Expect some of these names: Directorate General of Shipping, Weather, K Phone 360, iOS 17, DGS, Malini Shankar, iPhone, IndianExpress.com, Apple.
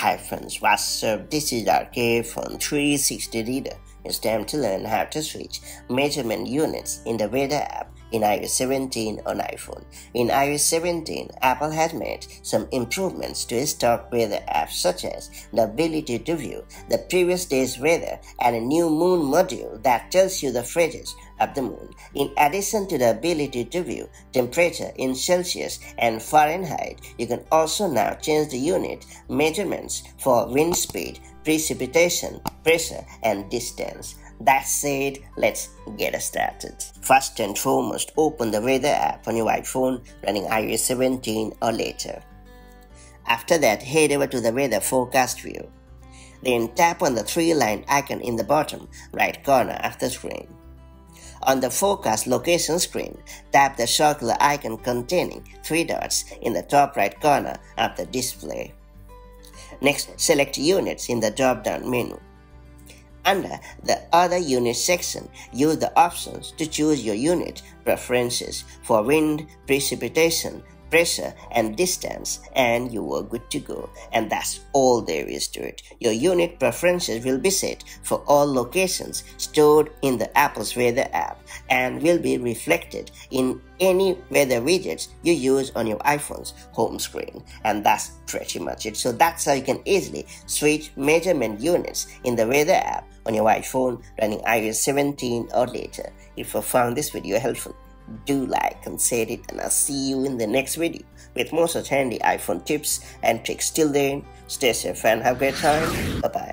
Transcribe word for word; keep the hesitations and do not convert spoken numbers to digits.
Hi friends, what's up? This is our K Phone three sixty reader. It's time to learn how to switch measurement units in the Weather app in i O S seventeen on iPhone. In i O S seventeen, Apple has made some improvements to its stock weather app, such as the ability to view the previous day's weather and a new moon module that tells you the phases of the moon, in addition to the ability to view temperature in Celsius and Fahrenheit. You can also now change the unit measurements for wind speed, precipitation, pressure, and distance. That said, let's get started. First and foremost, open the Weather app on your iPhone running i O S seventeen or later. After that, head over to the Weather Forecast view. Then tap on the three-line icon in the bottom right corner of the screen. On the Forecast Location screen, tap the circular icon containing three dots in the top right corner of the display. Next, select Units in the drop-down menu. Under the Other Unit section, use the options to choose your unit preferences for wind, precipitation, pressure, and distance, and you are good to go. And that's all there is to it. Your unit preferences will be set for all locations stored in the Apple's Weather app and will be reflected in any weather widgets you use on your iPhone's home screen. And that's pretty much it. So that's how you can easily switch measurement units in the Weather app on your iPhone running i O S seventeen or later. If you found this video helpful, do like and share it, and I'll see you in the next video with more such handy iPhone tips and tricks. Till then, stay safe and have a great time. Bye bye.